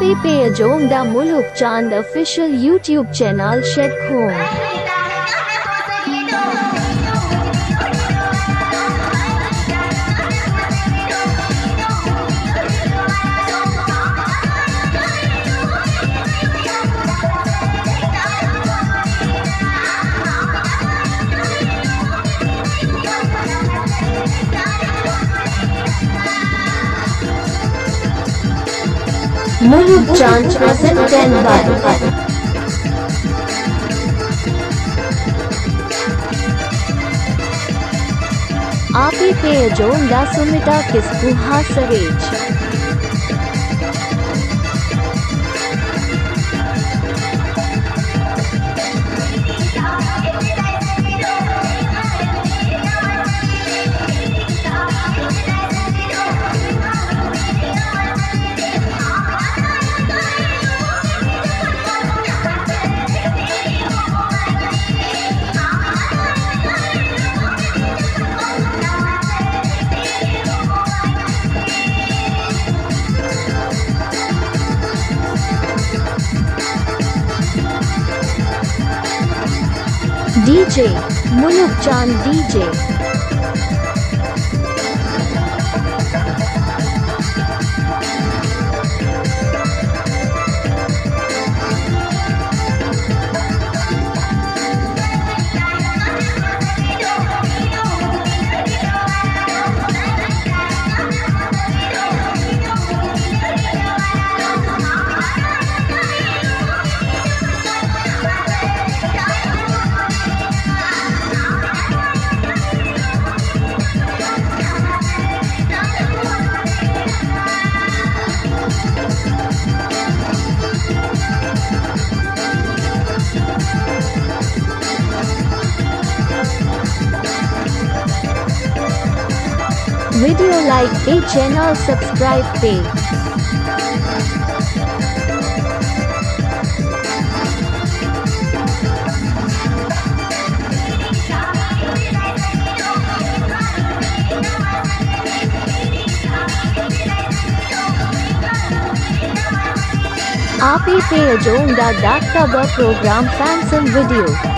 Ape Payajong da Muluk Chand Official YouTube channel Shed Khom. Muluk Chand present 10 by Ape Payajong da Sumita Kispu Hasarej. DJ Muluk Chand DJ video like a channel subscribe page. Ape Payajong da Daktarber program fansome video.